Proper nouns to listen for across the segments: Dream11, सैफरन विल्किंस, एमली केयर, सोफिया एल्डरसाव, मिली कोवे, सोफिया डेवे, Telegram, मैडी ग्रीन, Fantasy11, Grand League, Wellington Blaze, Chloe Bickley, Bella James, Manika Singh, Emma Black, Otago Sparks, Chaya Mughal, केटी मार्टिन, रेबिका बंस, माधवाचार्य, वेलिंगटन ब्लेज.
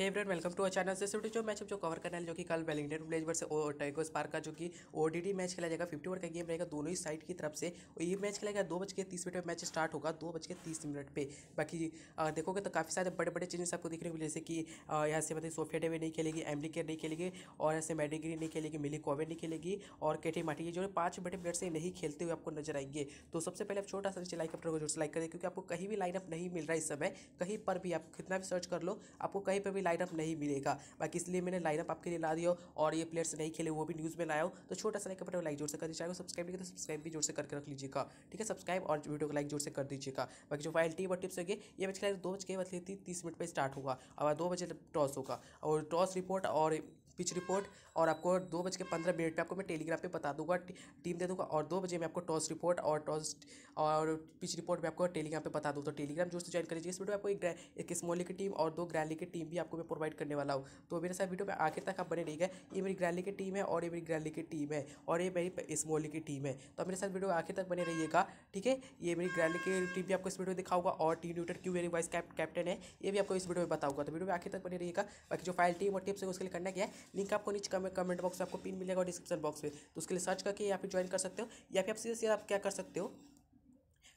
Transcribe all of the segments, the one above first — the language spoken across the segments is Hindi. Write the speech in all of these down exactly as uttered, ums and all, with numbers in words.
Hey everyone, welcome to our channel. से सिर्फ जो मैचअप जो कवर करना है, जो कि कल वेलिंगटन ब्लेज versus Otago Spark का जो कि ओडीडी मैच खेला जाएगा। फिफ्टी ओवर का गेम रहेगा दोनों ही साइड की तरफ से। और ये मैच खेलेगा दो बज के तीस मिनट पर मैच स्टार्ट होगा, दो बज के तीस मिनट पर। बाकी देखोगे तो काफ़ी सारे बड़े बड़े चेंजेस आपको देखने को मिले, जैसे कि यहाँ से मतलब सोफिया डेवे नहीं खेलेगी, एमली केयर नहीं खेलेगी, और यहाँ से मैडी ग्रीन नहीं खेलेगी, मिली कोवे नहीं खेलेगी, और केटी मार्टिन। ये जो पाँच बड़े प्लेयर से नहीं खेलते हुए आपको नजर आएंगे। तो सबसे पहले आप छोटा सा लाइक अपने जोर से लाइक करें, क्योंकि आपको कहीं भी लाइनअप नहीं मिल रहा है इस समय। कहीं पर भी आप कितना भी सर्च कर लो, आपको कहीं पर भी लाइनअप नहीं मिलेगा। बाकी इसलिए मैंने लाइनअप आपके लिए ला दिया, और ये प्लेयर्स नहीं खेले वो भी न्यूज़ में लाया हो। तो छोटा सा लाइक अपने लाइक जोर से कर दीजिएगा। सब्सक्राइब नहीं किया तो सब्सक्राइब भी जोर से करके रख लीजिएगा, ठीक है। सब्सक्राइब और वीडियो को लाइक जोर से कर दीजिएगा। बाकी जो फाइल टीम और टिप्स होगी, ये मैच खेला दो बज के मतलब तीस मिनट पर स्टार्ट होगा और दो बजे टॉस होगा। और टॉस रिपोर्ट और पिच रिपोर्ट और आपको दो बज के पंद्रह मिनट पर आपको मैं टेलीग्राम पे बता दूंगा, टीम दे दूंगा। और दो बजे मैं आपको टॉस रिपोर्ट और टॉस और पिच रिपोर्ट मैं आपको टेलीग्राम पे बता दूँ। तो टेलीग्राम जोर से ज्वाइन कर लीजिए। इस वीडियो में आपको एक स्मॉल लीग की टीम और दो ग्रैंड लीग की टीम भी आपको मैं प्रोवाइड करने वाला हूँ। तो मेरे साथ वीडियो में आखिर तक आप बने रहिएगा। ये मेरी ग्रैंड लीग की टीम है और ये मेरी ग्रैंड लीग की टीम है और ये मेरी स्मॉल लीग की टीम है। तो मेरे साथ वीडियो आखिर तक बने रहिएगा, ठीक है। ये मेरी ग्रैंड लीग की टीम भी आपको इस वीडियो में दिखाऊंगा, और टीम न्यूटर क्यों मेरी वाइस कैप्टन है ये भी आपको इस वीडियो में बताऊंगा। तो वीडियो में आखिर तक बने रहिएगा। बाकी जो फाइल टीम और टिप्स है उसके लिए करना क्या है, लिंक आपको नीचे कमेंट बॉक्स में आपको पिन मिलेगा और डिस्क्रिप्शन बॉक्स में। तो उसके लिए सर्च करके यहाँ पे ज्वाइन कर सकते हो, या फिर आप सीधे सीधे आप क्या कर सकते हो,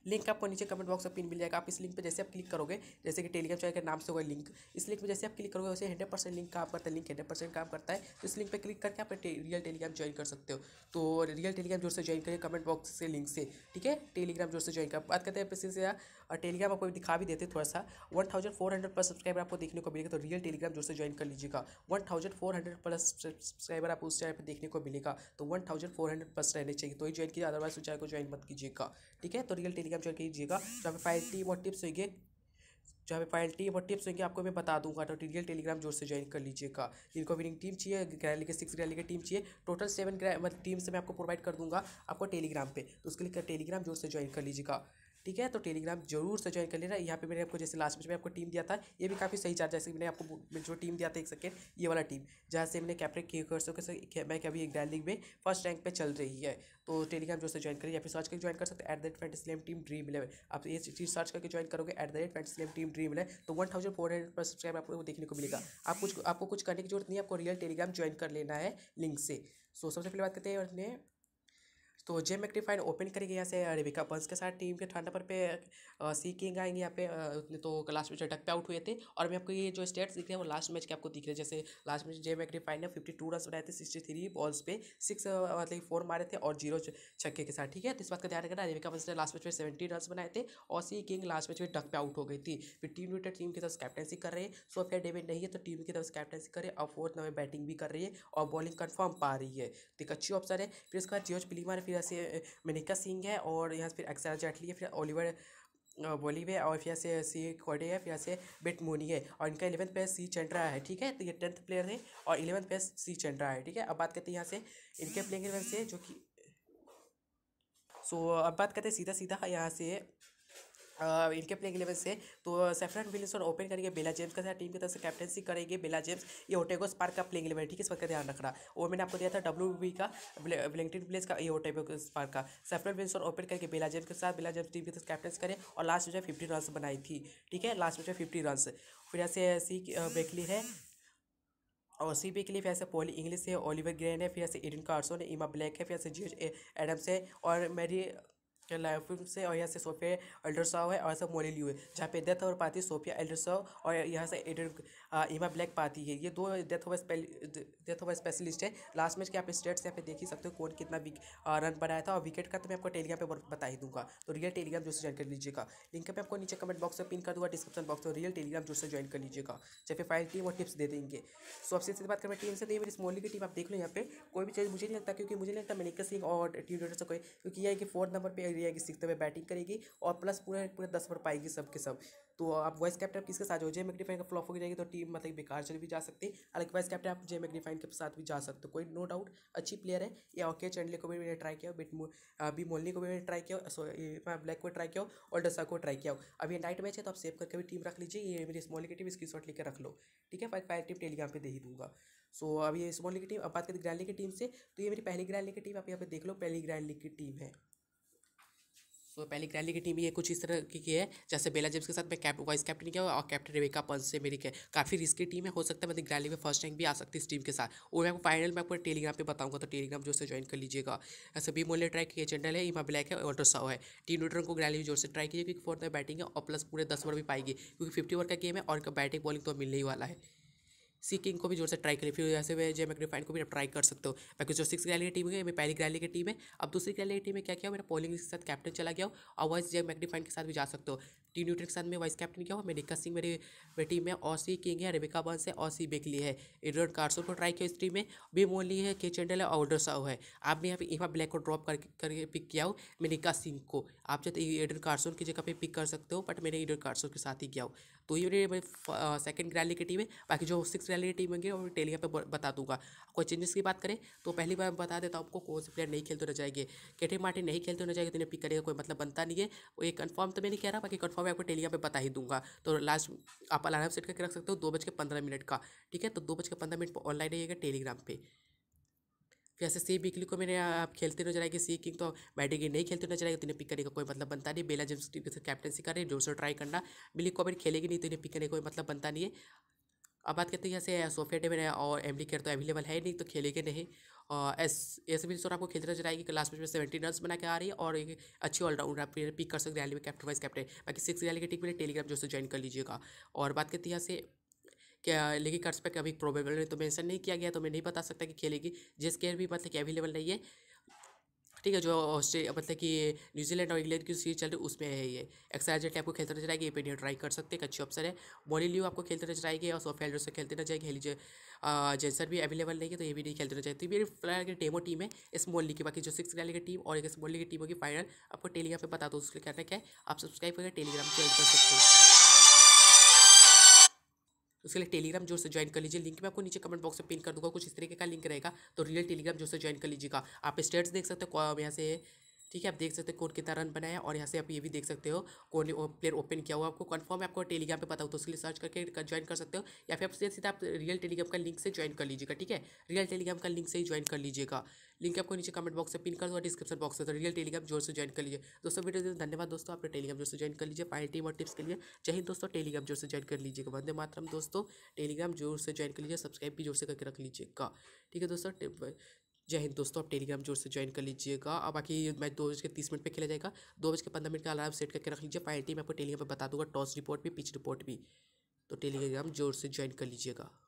लिंक आपको नीचे कमेंट बॉक्स में पिन मिल जाएगा। आप इस लिंक पे जैसे आप क्लिक करोगे, जैसे कि टेलीग्राम चैनल के नाम से होगा लिंक, इस लिंक पे जैसे आप क्लिक करोगे वैसे हंड्रेड परसेंट लिंक काम करता है, लिंक हंड्रेड परसेंट काम करता है। तो इस लिंक पे क्लिक करके आप टे, रियल टेलीग्राम ज्वाइन कर सकते हो। तो रियल टेलीग्राम जोर से ज्वाइन करिए कमेंट बॉक्स से लिंक से, ठीक है। टेलीग्राम जोर से ज्वाइन कर बात करते हैं फिर से, और टेलीग्राम आपको दिखा भी देते थोड़ा सा। One thousand four hundred plus subscriber आपको देखने को मिलेगा, तो रियल टेलीग्राम जोर से ज्वाइन कर लीजिएगा। One thousand four hundred plus subscriber आपको उस चैनल पर देखने को मिलेगा। तो one thousand four hundred plus रहने चाहिए तो ही ज्वाइन कीजिए, अदरवाइज उस चैनल को ज्वाइन मत कीजिएगा, ठीक है। तो रियल टेलीग्राम ज्वाइन कीजिएगा। जहाँ पे फाइल टीम और टिप्स होंगे जहाँ पे फाइल टीम और टिप्स होंगे आपको मैं बता दूंगा। तो रियल टेलीग्राम जोर से ज्वाइन कर लीजिएगा। जिनको विनिंग टीम चाहिए, ग्रैंड लीग के सिक्स ग्रैंड लीग की टीम चाहिए, टोटल सेवन मतलब टीम से मैं आपको प्रोवाइड कर दूंगा आपको टेलीग्राम पे। तो उसके लिए टेलीग्राम जोर से ज्वाइन कर लीजिएगा, ठीक है। तो टेलीग्राम जरूर से ज्वाइन कर लेना। यहाँ पे मैंने आपको जैसे लास्ट मैच में आपको टीम दिया था, ये भी काफ़ी सही चार्ज, जैसे मैंने आपको जो टीम दिया था एक सेकेंड, ये वाला टीम जहाँ से मैंने कैप्टन के कर मैं कभी एक ग्रैंड लीग में फर्स्ट रैंक पे चल रही है। तो टेलीग्राम जो से ज्वाइन करिए, या फिर सर्च करके ज्वाइन कर सकते हैं at the rate fantasy eleven team Dream Eleven. आप ये चीज़ सर्च करके ज्वाइन करोगे at the rate fantasy eleven team Dream Eleven, तो वन थाउजेंड फोर हंड्रेड पर सब्सक्राइब आपको देखने को मिलेगा। आप कुछ आपको कुछ करने की जरूरत नहीं है, आपको रियल टेलीग्राम ज्वाइन कर लेना है लिंक से। सो सबसे पहले बात करते हैं अपने, तो जेम मैक्टिफाइन ओपन करेंगे यहाँ से रेबिका बंस के साथ। टीम के थर्ड नंबर पे सी किंग आएंगे यहाँ पे, तो लास्ट मैच अटक पे आउट हुए थे। और मैं आपको ये जो स्टेट्स दिख रहे हैं वो लास्ट मैच के आपको दिख रहे हैं। जैसे लास्ट मैच जेम मैक्टिफाइन ने फिफ्टी टू रन बनाए थे सिक्सटी थ्री बॉल्स पे, सिक्स मतलब फोर मारे थे और जीरो छक्के के साथ, ठीक है। तो इस बात का ध्यान रखना, रेबिका बंस ने लास्ट मैच में सेवेंटी रन बनाए थे और सी किंग लास्ट मैच में डक पे आउट हो गई थी। फिर टीम न्यूटर टीम की तरफ कैप्टनसी कर रही है, सोफिया डेविड नहीं है तो टीम की तरफ कैप्टनसी कर रही है, और फोर्थ नंबर बैटिंग भी कर रही है और बॉलिंग कन्फर्म पा रही है, तो एक अच्छी ऑप्शन है। फिर इसके बाद जियोज पिलीमा, फिर ऐसे मनिका सिंह है, और यहाँ से फिर अक्षरा जाटली है, फिर ओलिवर वॉली है, और फिर से सी खोडे है, फिर से बेट मोनी है, और इनका इलेवंथ प्लेयर सी चंद्रा है, ठीक है। तो ये टेंथ प्लेयर है और इलेवंथ प्लेयर सी चंद्रा है, ठीक है। अब बात करते हैं यहाँ से इनके प्लेइंग इलेवन से जो कि सो अब बात करते हैं सीधा सीधा यहाँ से Uh, इनके प्लेइंग इलेवन से। तो सैफरन विल्किंस ओपन करेंगे बेला जेम्स के साथ। टीम की तरफ से कैप्टनसी करेंगे बेला जेम्स। ये ओटागो स्पार्क का प्लेइंग इलेवन, ठीक है, इस बात का ध्यान रखना। वो मैंने आपको दिया था डब्ल्यू बी का वेलिंगटन ब्लेज का, ये ओटागो स्पार्क का। सैफरन विल्किंस ओपन करके बेला जेम्स के साथ। बेला जेम्स टीम की तरफ कैप्टनसी करें और लास्ट में फिफ्टी रन बनाई थी, ठीक है, लास्ट में फिफ्टी रन। फिर ऐसे सी बेकली है और सी बी के लिए, फिर ऐसे पॉली इंग्लिश है, ओलिवर ग्रीन है, फिर ऐसे एरन कार्सन है, एमा ब्लैक है, फिर ऐसे जी एडम्स है, और मेरी लाइफ से, और यहाँ से सोफिया एल्डरसाव है, और यहाँ से मोरेलियो है। जहाँ पे डेथ ओवर पाती है सोफिया एल्डरसाव, और यहाँ से एमा ब्लैक पाती है। ये दो death over death over specialist है। लास्ट मैच के आप स्टेट्स यहाँ पे देख ही सकते हो, कौन कितना रन बनाया था और विकेट का, तो मैं आपको टेलीग्राम पे बता ही दूंगा। तो रियल टेलीग्राम जोर से ज्वाइन कर लीजिएगा। लिंक पे आपको नीचे कमेंट बॉक्स में पिन कर दूँगा, डिस्क्रिप्शन बॉक्स में। रियल टेलीग्राम जोर से ज्वाइन कर लीजिएगा, जैसे फाइल टीम और टिप्स दे देंगे। सो आपसे बात करें टीम से, तो मेरी स्मॉल लीग की टीम आप देख लो। यहाँ पे कोई भी चीज़ मुझे नहीं लगता, क्योंकि मुझे नहीं लगता मनिका सिंह और टीम लीडर से कोई, क्योंकि यह है कि फोर्थ नंबर पर कि सिक्स में बैटिंग करेगी और प्लस पूरे पूरे दस पर पाएगी सब के सब। तो आप वाइस कैप्टन किसके साथ हो, जे मैग्निफाइन का फ्लॉप हो जाएगी तो टीम मतलब बेकार चल भी जा सकती है। अलग वाइस कैप्टन आप जे मैग्निफाइन के साथ भी जा सकते हो, कोई नो डाउट अच्छी प्लेयर है। या ओके चंडले को भी मैंने ट्राई किया, बिट बी मोलनी को भी मैंने ट्राई किया, सो ब्लैक को ट्राई किया और डसा को ट्राई किया। अब ये नाइट मैच है तो आप सेव करके भी टीम रख लीजिए। ये मेरी स्मॉल की टीम, स्क्रीनशॉट लेकर रख लो, ठीक है। फाइव फाइव टीम टेलीग्राम पर दे ही दूंगा। सो अब ये स्मॉल की टीम। अब बात करें ग्रैंड लीग की टीम से, तो ये मेरी पहली ग्रैंड लीग की टीम, आप यहाँ पे देख लो पहली ग्रैंड लीग की टीम है। सो so, पहली ग्रैंड लीग की टीम ये कुछ इस तरह की, की है। जैसे बेला जेम्स के साथ मैं कैप वाइस कैप्टन किया और कैप्टन रेवेका पंच से मेरी काफ़ी रिस्की टीम है। हो सकता है मतलब ग्रैंड लीग में फर्स्ट रैंक भी आ सकती है इस टीम के साथ। और मैं फाइनल में आपको टेलीग्राम पे बताऊंगा, तो टेलीग्राम जोर से ज्वाइन कर लीजिएगा। ऐसे बी मोले ट्राई की चैनल है, एमा ब्लैक है और ऑटोसाओ है। टीम न्यूट्रन को ग्रैंड लीग जोर से ट्राई कीजिए, क्योंकि फोर्थ में बैटिंग है और प्लस पूरे दस ओवर भी पाएगी, क्योंकि फिफ्टी ओवर का गेम है और का बैटिंग बॉलिंग तो मिलने ही वाला है। सी किंग को भी जोर से ट्राई करिए, फिर जैसे वे जे मैग्रीफाइन को भी आप ट्राई कर सकते हो। बाकी जो सिक्स ग्रैंड लीग टीम है मेरी पहली ग्रैंड लीग की टीम है। अब दूसरी ग्रैंड लीग की टीम में क्या किया, मेरा पॉलिंग के साथ कैप्टन चला गया और वाइस जे मैग्रीफाइन के साथ भी जा सकते हो। टी न्यूट्रन के साथ मैं वाइस कैप्टन किया हूँ। मेनिका सिंह मेरी मेरी टीम में, और सी किंग है, रेबेका बंस है, और सी बेकली है। एरन कार्सन को ट्राई किया इस टीम में। बी मोली है, के चैंडल है, ऑर्डर साउ है। आपने यहाँ पे एमा ब्लैक को ड्रॉप करके करके पिक किया हो। मेनिका सिंह को आप चाहते एरन कार्सन की जगह पर पिक कर सकते हो, बट मैंने एरन कार्सन के साथ ही किया हो। तो ये मेरी सेकंड ग्रैंड लीग की टीम है। बाकी जो सिक्स ग्रैंड लीग की टीम होंगी और टेलीग्राम पे बता दूंगा। कोई चेंजेस की बात करें तो पहली बार बता देता हूँ आपको, कौन से प्लेयर नहीं खेलते रह जाएंगे। केटी मार्टिन नहीं खेलते रह जाएगी, तो इन्हें पिक करेगा कोई मतलब बनता नहीं है। वो एक कन्फर्म तो मैं नहीं कह रहा, बाकी कन्फर्म आपको टेलीग्राम पे बता ही दूंगा। तो लास्ट आप अलार्म सेट करके रख सकते हो दो बज के पंद्रह मिनट का, ठीक है। तो दो बज के पंद्रह मिनट पर ऑनलाइन रहिएगा टेलीग्राम पे। जैसे सी वीकली को मैंने आप खेलते नजर आएगी, सी किंग तो बैटिंग ही नहीं खेलते नजर आएगी, तो इन्हें पिक करने का कोई मतलब बनता नहीं। बेला जेम्स टीम से कैप्टनसी कर रही है, जोर से ट्राई करना। मिली कॉमेंट खेलेगी नहीं, तो इन्हें पिक करने का कोई मतलब बनता नहीं है। अब बात करते हैं जैसे सोफिया डेविन और एमली केर तो अवेलेबल है नहीं, तो खेलेंगे नहीं। और एस एस बिल सोर आपको खेलते नजर आएगी, लास्ट मैच में सेवेंटीन रन बना के आ रही है और एक अच्छी ऑलराउंडर आप पिक कर सकते हैं रैली में कैप्टन वाइस कैप्टन। बाकी सिक्स रैली की टीम में टेलीग्राम जो है ज्वाइन कर लीजिएगा। और बात करते हैं जैसे क्या लेकिन कर्स पर अभी प्रोबेबल है तो मेंशन नहीं किया गया, तो मैं नहीं बता सकता कि खेलेगी। जेस केर भी मतलब कि अवेलेबल नहीं है, ठीक है। जो ऑस्ट्रेलिया मतलब कि न्यूजीलैंड और इंग्लैंड की सीरीज चल रही है उसमें है ये। एक्सरा जटेली आपको खेलते नजर आएगी, ये पेडियर ट्राई कर सकते हैं, एक अच्छी ऑप्शन है। मोली लियो आपको खेलते नजर आएगी और सोफिया एल्डर से खेलते नजर आएगी। हेली जेंसर भी अवेलेबल नहीं है, तो ये भी नहीं खेलते नजर आएगी। मेरी फिलहाल की डेमो टीम है स्मॉल लीग की। बाकी जो सिक्स ग्रैंड लीग की टीम और एक स्मॉल लीग की टीम होगी फाइनल, आपको टेलीग्राम पर बता दो उसके कहना क्या है। आप सब्सक्राइब करके टेलीग्राम ज्वाइन कर सकते हो। उसके लिए टेलीग्राम जोर से ज्वाइन कर लीजिए, लिंक मैं आपको नीचे कमेंट बॉक्स में पिन कर दूंगा। कुछ इस तरीके का लिंक रहेगा, तो रियल टेलीग्राम जोर से ज्वाइन कर लीजिएगा। आप स्टेट्स देख सकते हो यहाँ से, ठीक है। आप देख सकते हो कौन कितना रन बनाया, और यहाँ से आप ये भी देख सकते हो कौन प्लेयर ओपन किया हुआ। आपको कन्फर्म है, आपको टेलीग्राम पे पता हो तो उसके लिए सर्च करके ज्वाइन कर सकते हो, या फिर आप सीधा आप रियल टेलीग्राम का लिंक से ज्वाइन कर लीजिएगा, ठीक है। रियल टेलीग्राम का लिंक से ही ज्वाइन कर लीजिएगा, लिंक आपको नीचे कमेंट बॉक्स से पिन कर दूँगा डिस्क्रिप्शन बॉक्स से। तो रियल टेलीग्राम जोर से ज्वाइन कर लीजिए दोस्तों। वीडियो देखने धन्यवाद दोस्तों, आप टेलीग्राम जोर से ज्वाइन कर लीजिए। फाइनल टीम और टिप्स के लिए जय हिंद दोस्तों, टेलीग्राम जोर से ज्वाइन कर लीजिएगा। वंदे मातरम दोस्तों, टेलीग्राम जोर से ज्वाइन कर लीजिए, सब्सक्राइब भी जोर से करके रख लीजिएगा, ठीक है दोस्तों। जय हिंद दोस्तों, आप टेलीग्राम जोर से ज्वाइन कर लीजिएगा। अब बाकी मैच दो बज के तीस मिनट पर खेला जाएगा, दो बज के पंद्रह मिनट का अलार्म सेट करके रख लीजिए। फाइनल टीम आपको टेलीग्राम पर बता दूंगा, टॉस रिपोर्ट भी, पिच रिपोर्ट भी। तो टेलीग्राम जोर से ज्वाइन कर लीजिएगा।